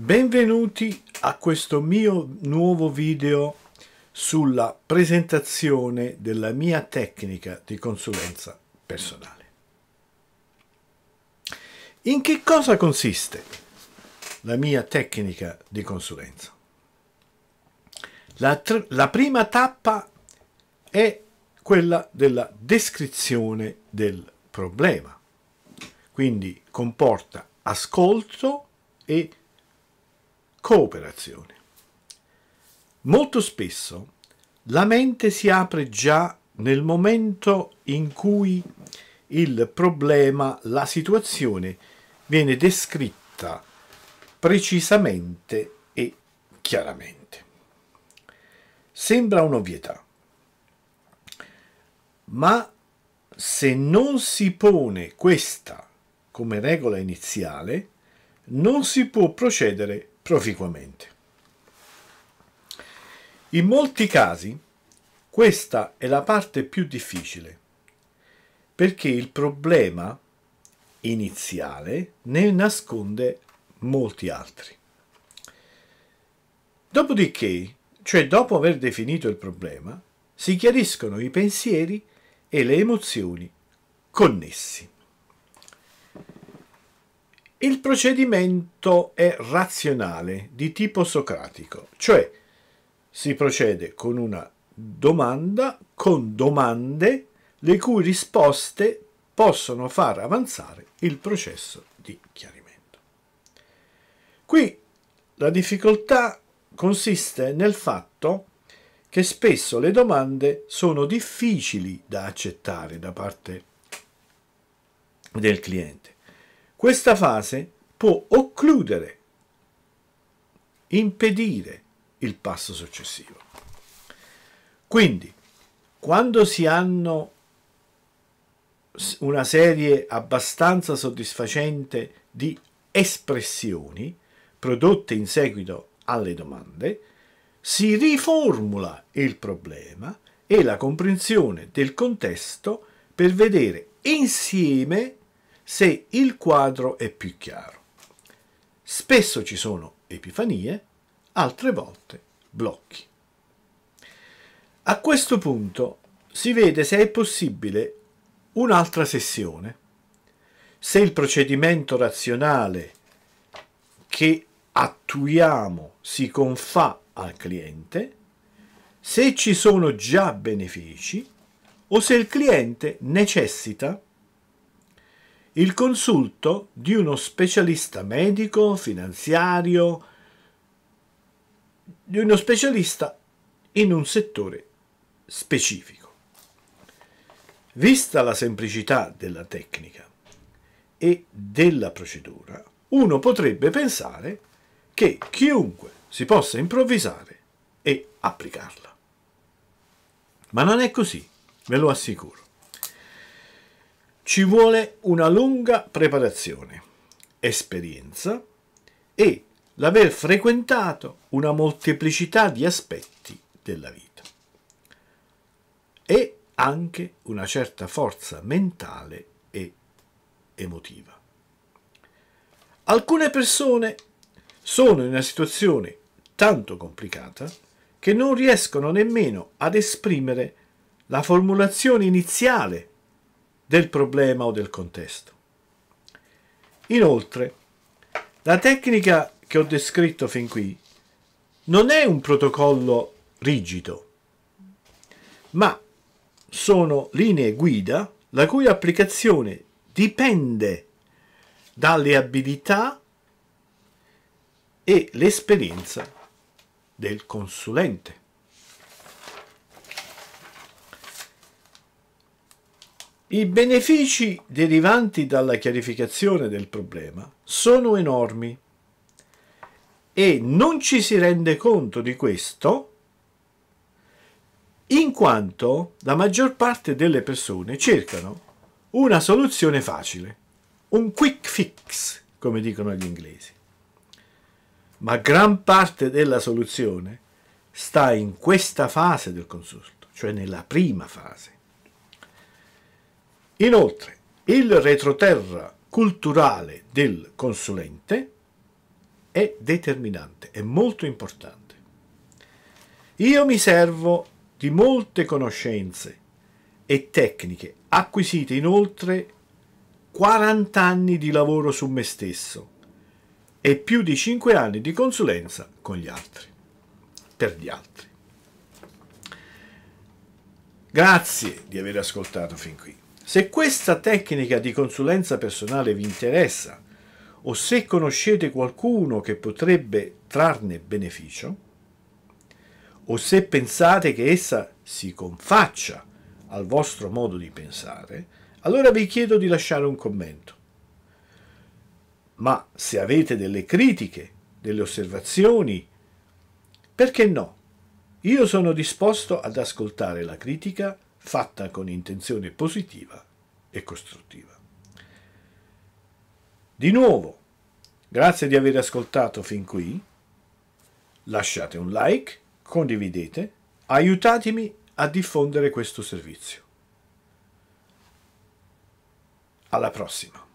Benvenuti a questo mio nuovo video sulla presentazione della mia tecnica di consulenza personale. In che cosa consiste la mia tecnica di consulenza? La prima tappa è quella della descrizione del problema, quindi comporta ascolto e cooperazione. Molto spesso la mente si apre già nel momento in cui il problema, la situazione, viene descritta precisamente e chiaramente. Sembra un'ovvietà, ma se non si pone questa come regola iniziale, non si può procedere proficuamente. In molti casi questa è la parte più difficile, perché il problema iniziale ne nasconde molti altri. Dopodiché, cioè dopo aver definito il problema, si chiariscono i pensieri e le emozioni connessi. Il procedimento è razionale, di tipo socratico, cioè si procede con una domanda, con domande, le cui risposte possono far avanzare il processo di chiarimento. Qui la difficoltà consiste nel fatto che spesso le domande sono difficili da accettare da parte del cliente. Questa fase può occludere, impedire il passo successivo. Quindi, quando si hanno una serie abbastanza soddisfacente di espressioni prodotte in seguito alle domande, si riformula il problema e la comprensione del contesto per vedere insieme se il quadro è più chiaro. Spesso ci sono epifanie, altre volte blocchi. A questo punto si vede se è possibile un'altra sessione, se il procedimento razionale che attuiamo si confà al cliente, se ci sono già benefici o se il cliente necessita il consulto di uno specialista medico, finanziario, di uno specialista in un settore specifico. Vista la semplicità della tecnica e della procedura, uno potrebbe pensare che chiunque si possa improvvisare e applicarla. Ma non è così, ve lo assicuro. Ci vuole una lunga preparazione, esperienza e l'aver frequentato una molteplicità di aspetti della vita e anche una certa forza mentale e emotiva. Alcune persone sono in una situazione tanto complicata che non riescono nemmeno ad esprimere la formulazione iniziale del problema o del contesto. Inoltre, la tecnica che ho descritto fin qui non è un protocollo rigido, ma sono linee guida la cui applicazione dipende dalle abilità e l'esperienza del consulente. I benefici derivanti dalla chiarificazione del problema sono enormi e non ci si rende conto di questo in quanto la maggior parte delle persone cercano una soluzione facile, un quick fix, come dicono gli inglesi. Ma gran parte della soluzione sta in questa fase del consulto, cioè nella prima fase. Inoltre, il retroterra culturale del consulente è determinante, è molto importante. Io mi servo di molte conoscenze e tecniche acquisite inoltre 40 anni di lavoro su me stesso e più di 5 anni di consulenza con gli altri, per gli altri. Grazie di aver ascoltato fin qui. Se questa tecnica di consulenza personale vi interessa o se conoscete qualcuno che potrebbe trarne beneficio, o se pensate che essa si confaccia al vostro modo di pensare, allora vi chiedo di lasciare un commento. Ma se avete delle critiche, delle osservazioni, perché no? Io sono disposto ad ascoltare la critica fatta con intenzione positiva e costruttiva. Di nuovo, grazie di aver ascoltato fin qui. Lasciate un like, condividete, aiutatemi a diffondere questo servizio. Alla prossima!